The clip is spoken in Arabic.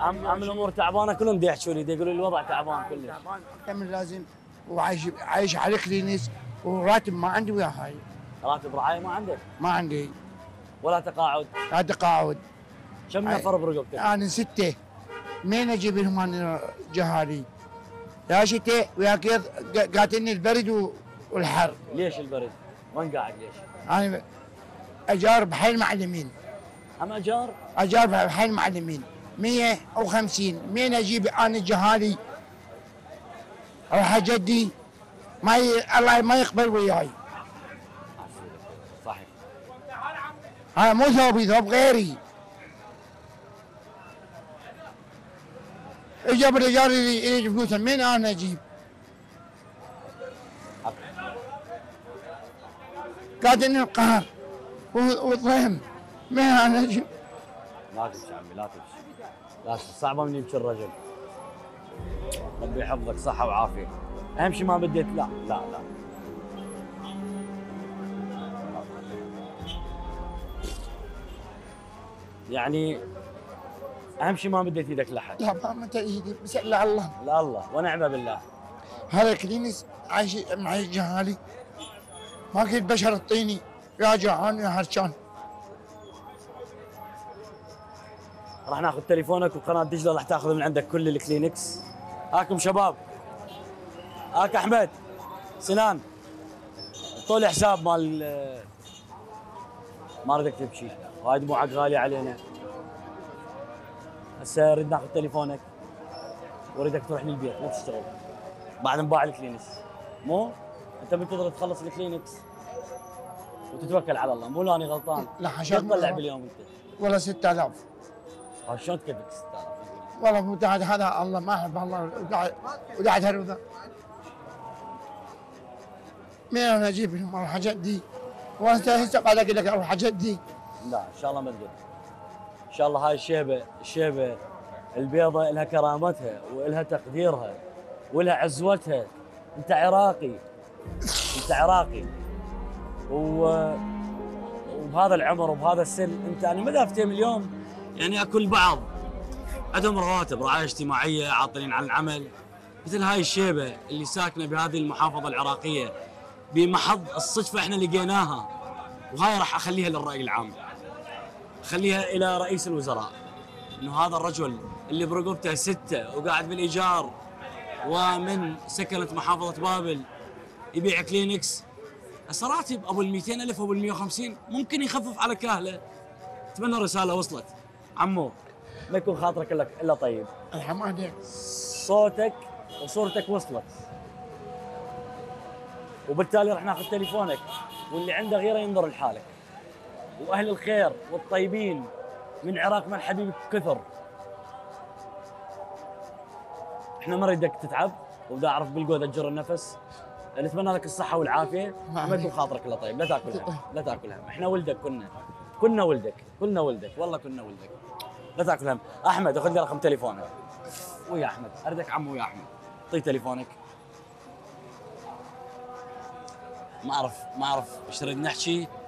عم الامور تعبانه، كلهم يحكوا لي يقولوا لي الوضع تعبان كلش. تعبان اكثر من لازم، وعايش على كلينس، وراتب ما عندي ويا هاي. راتب رعايه ما عندك؟ ما عندي. ولا تقاعد؟ لا تقاعد. كم نفر برقبتك؟ انا 6. منين اجيب لهم انا جهالي؟ يا شتاء ويا كيض قاتلني البرد والحر. ليش البرد؟ وين قاعد ليش؟ انا اجار بحيل معلمين. هم اجار؟ اجار بحيل معلمين 150. منين اجيب انا جهالي؟ اروح جدي ما الله ما يقبل وياي. صحيح. هذا مو ثوبي، ثوب غيري. اجى بالرجال يريد فلوسه، من انا اجيب؟ قاتلني القهر والضيم، من انا اجيب؟ لا تبكي عمي، لا تبكي، لا تبكي، صعبه من يبكي الرجل. ربي يحفظك صحه وعافيه، اهم شيء ما بديت. لا لا لا. يعني اهم شيء ما مديت ايدك لحد. لا ما مديت ايدي، بس الا الله. لا الله ونعمه بالله. هذا كلينس عايش معي جهالي، ما كنت بشر تعطيني، يا جعان يا هرشان. راح ناخذ تليفونك وقناه دجله راح تاخذ من عندك كل الكلينكس. هاكم شباب، هاك احمد سنان، طول حساب مال ما ردك تبكي، هاي دموعك غاليه علينا. هسه اريد ناخذ تليفونك واريدك تروح للبيت، ما تشتغل بعد انباع الكلينكس. مو انت منتظر تخلص الكلينكس وتتوكل على الله، مو لاني غلطان. لا حشام تطلع باليوم انت ولا 6000. شلون تكفيك 6000؟ والله مو قاعد هذا، الله ما احب الله وقاعد هربذا. من انا اجيب لهم؟ اروح اجدي وانت هسه قاعد اقول لك اروح اجدي. لا ان شاء الله ما تقدر. ان شاء الله هاي الشيبه البيضاء لها كرامتها والها تقديرها ولها عزوتها. انت عراقي، انت عراقي، وبهذا العمر وبهذا السن انت، انا ما دافتهم اليوم يعني اكل بعض، عندهم رواتب، رعايه اجتماعيه، عاطلين عن العمل. مثل هاي الشيبه اللي ساكنه بهذه المحافظه العراقيه بمحض الصدفه احنا لقيناها، وهاي راح اخليها للراي العام، خليها الى رئيس الوزراء، انه هذا الرجل اللي برقبته 6 وقاعد بالايجار ومن سكنه محافظه بابل يبيع كلينكس، راتب ابو ال 200,000 ابو ال 150 ممكن يخفف على كاهله. اتمنى الرساله وصلت. عمو ما يكون خاطرك الا طيب. الحمد لله صوتك وصورتك وصلت، وبالتالي راح ناخذ تليفونك، واللي عنده غيره ينظر لحالك. واهل الخير والطيبين من عراق من حبيبك كثر. احنا ما نريدك تتعب، وبدا اعرف بالقوه تجر النفس. نتمنى لك الصحه والعافيه، ما يكون خاطرك الا طيب. لا تاكل هم، لا تاكل هم، احنا ولدك كنا ولدك، كنا ولدك، والله كنا ولدك. لا تاكل هم. احمد اخذ لي رقم تليفونك. ويا احمد، اردك عمو ويا احمد، اعطيه تليفونك. ما اعرف ايش نريد نحكي.